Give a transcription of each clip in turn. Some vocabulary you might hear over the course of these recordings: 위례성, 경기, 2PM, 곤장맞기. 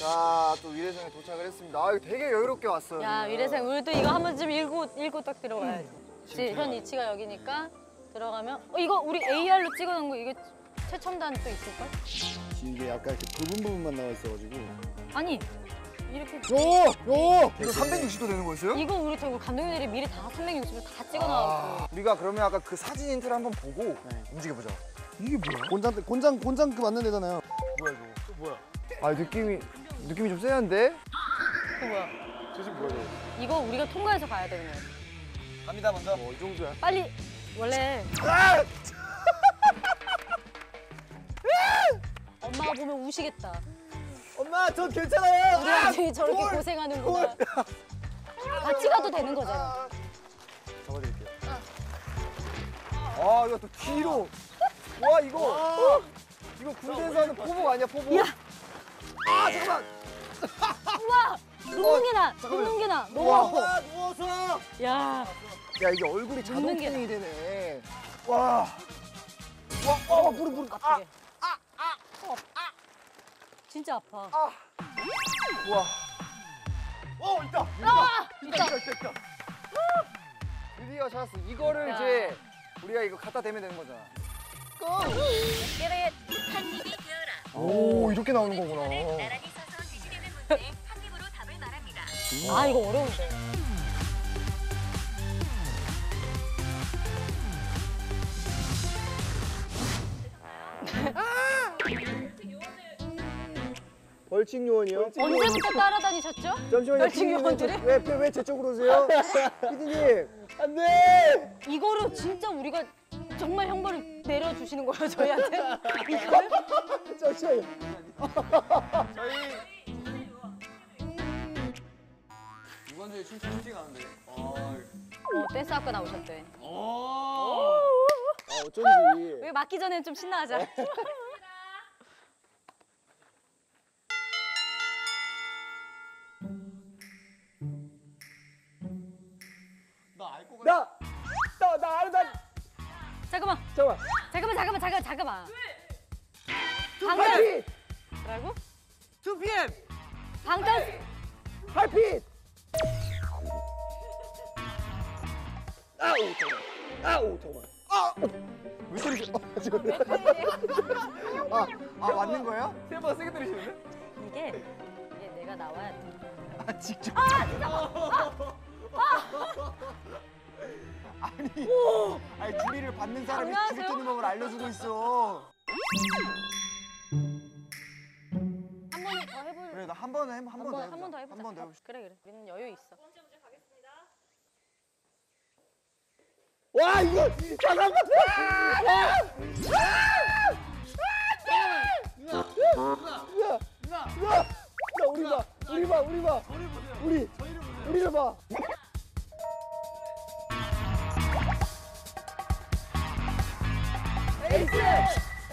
자, 또 위례성에 도착을 했습니다. 아, 이거 되게 여유롭게 왔어요. 야, 그냥. 위례성, 우리도 이거 한번 좀 읽고 딱 들어가야지. 현 위치가 여기니까 들어가면 이거 우리 AR로 찍어놓은 거 이거 최첨단 또 있을걸? 이게 약간 이렇게 부분만 나와 있어가지고. 아니, 이렇게. 요! 이거 360도 되는 거였어요? 이거 우리 감독님들이 미리 다 360도 다 찍어놔가지고. 우리가 그러면 아까 그 사진 인트를 한번 보고 움직여보자. 이게 뭐야? 곤장 그 맞는 데잖아요. 뭐야 이거? 또 뭐야? 아, 느낌이 좀 세는데? 이거 뭐야? 저게 뭐야? 이거 우리가 통과해서 가야 되는 거야. 갑니다 먼저. 이 정도야. 빨리 원래. 아! 엄마가 보면 우시겠다. 엄마 저 괜찮아요. 우리 아들이 저렇게 고생하는구나. 같이 가도 되는 거잖아. 잡아드릴게요. 아, 이거 또 뒤로. 와, 이거. 와. 이거 군대에서 하는 포복 아니야, 포복? 야. 아, 잠깐만. 우와, 눕는 게 나. 너무 아파. 누워서. 야, 이게 얼굴이 자동탱이 되네. 와. 와, 무릎. 진짜 아파. 아. 우와. 있다. 드디어 찾았어. 이거를 이제 우리가 이거 갖다 대면 되는 거잖아. 오, 이렇게 나오는 거구나. 아, 이거 어려운데. 벌칙 요원이요? 언제부터 따라다니셨죠? 잠시만요. 벌칙 요원들이? 왜 제 쪽으로 오세요? 피디님, 안 돼! 이거를 진짜 우리가 정말 형벌을 내려주시는 거예요, 저희한테? 이걸? 잠시만요. 이번 주에 춤 잘 뛰어가는데. 댄스 학교 나오셨대. 어쩐지. 왜 맞기 전엔 좀 신나하자. 잠깐만. 방탄. 뭐라고? 2PM. 방탄. 8핏. 아우 잠깐만. 왜 때리지? 아 맞는 거야? 세 번 세게 때리시는데? 이게 내가 나와야 돼. 아 직접. 아니 주리를 받는 사람이 주리 뜨는 법을 알려주고 있어. 한 번 더 해볼. 그래, 나 한 번 더 해보자. 그래. 우리는 여유 있어. 두 번째 문제 가겠습니다. 와, 이거 장난 같아. 누나. 우리 봐. 우리를 봐.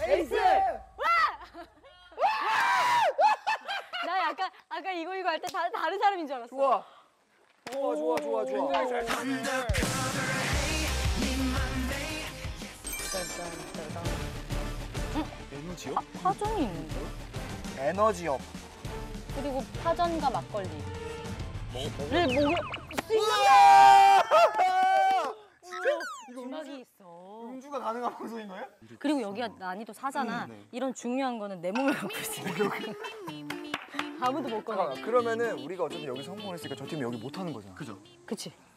에이스! 와! 나 약간 아까 이거 할 때 다른 사람인 줄 알았어. 좋아. 에너지업? 파전이 있는데? 에너지업. 그리고 파전과 막걸리. 음악이 있어. 음주가 가능한 방송인 거예요? 그리고 여기가 난이도 4잖아. 이런 중요한 거는 내 몸을 갖고 있어. 아무도 못 꺼내. 그러면은 우리가 어쨌든 여기 성공했으니까 저 팀이 여기 못 하는 거잖아. 그죠? 그치.